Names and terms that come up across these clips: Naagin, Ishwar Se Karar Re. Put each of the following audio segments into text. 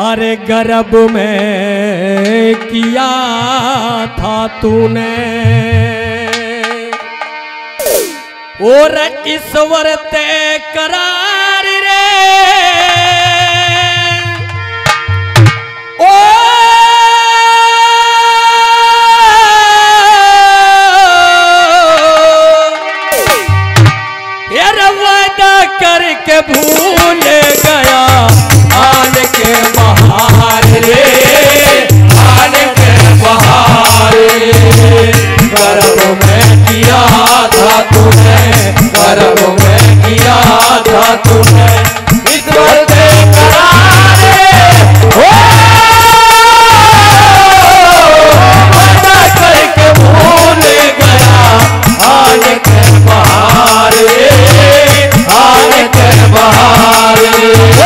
अरे गर्भ में किया था तूने और ईश्वर से करार रे, ओ यार वादा करके भूल गया आने के बहार रे, आने के बहार रे। गर्भ में किया था तूने, गर्भ में किया था तूने ईश्वर से करार रे, ओ वादा करके भूल गया आने के बहार रे, आने के बहार रे।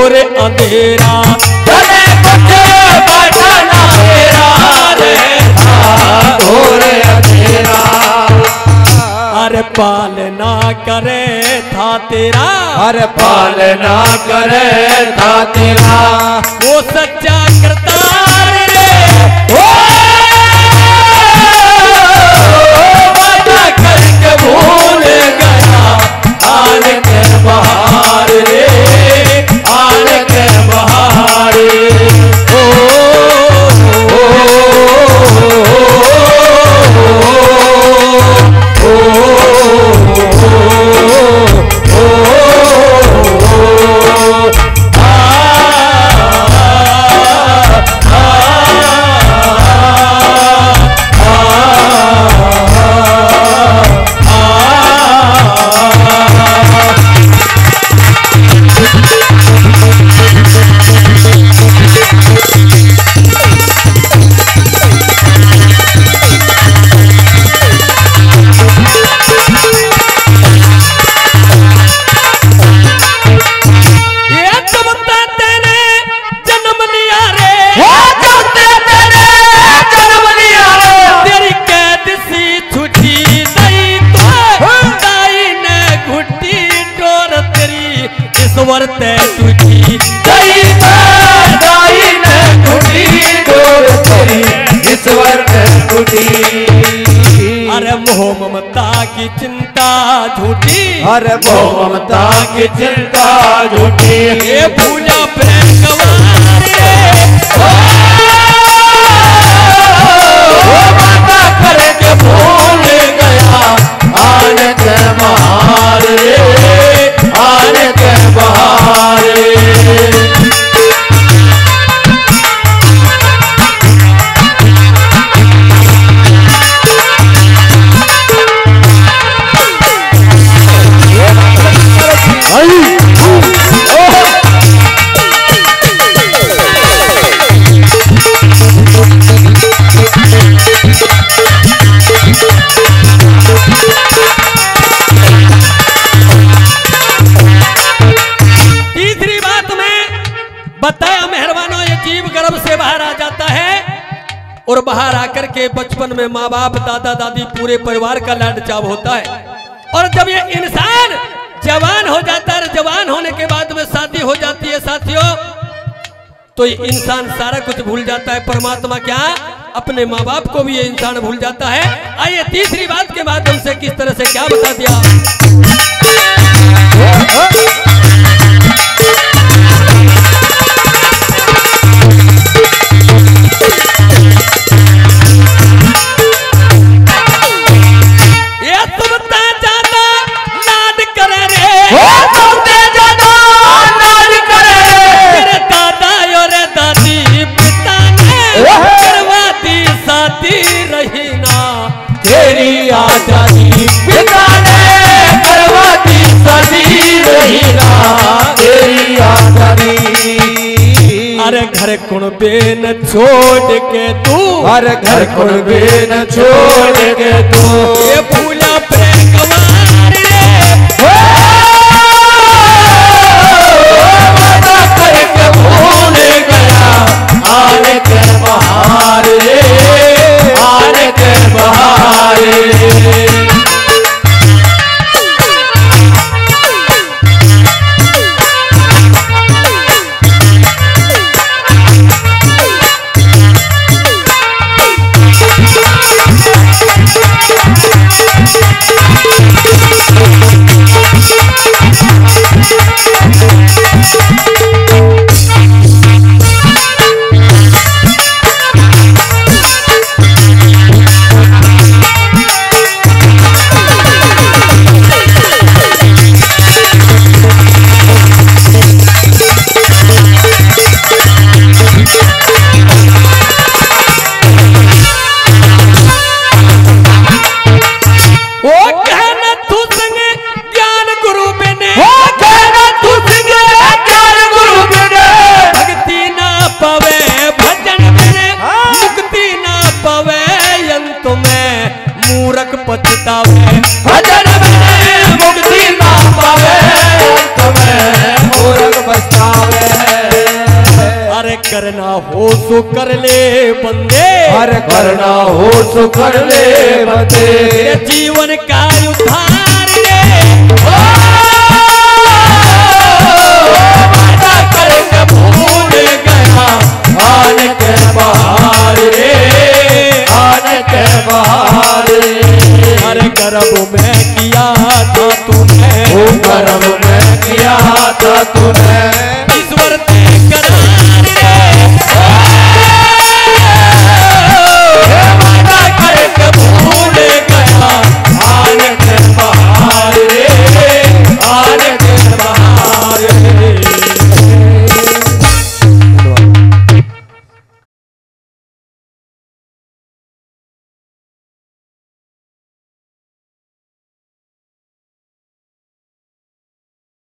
और अंधेरा तने कुछ बचाना मेरा रे था, और अंधेरा अरे पालना करे था तेरा, अरे पालना करे था तेरा वो सच्चा करतार रे, ओ वादा करके भूल गया आने के बहार रे, आने के बहार रे। ओ ईश्वर से तुझी दई दाई ने गुटी डोर तेरी ईश्वर से गुटी। अरे मोह ममता की चिंता झूठी, अरे मोह ममता की चिंता झूठी ये पूजा प्रेम गवार रे, ओ वादा करके भूल गया आने के बहार रे, आने के बहार रे। और बाहर आकर के बचपन में माँ बाप दादा दादी पूरे परिवार का लाड चाव होता है, और जब ये इंसान जवान हो जाता है, जवान होने के बाद में शादी हो जाती है साथियों, तो ये इंसान सारा कुछ भूल जाता है, परमात्मा क्या अपने माँ बाप को भी ये इंसान भूल जाता है। आइए तीसरी बात के माध्यम से किस तरह से क्या बता दिया। तेरी घर कुणबे न छोड़ के तू, हर घर कुणबे न छोड़ के तू, ये भूला प्रेम कवार रे हो माता करके भूल गया आन के बहार रे, आन के बहार रे। करना हो तो कर ले बंदे, हर करना हो तो कर ले बंदे, जीवन का उधार ले।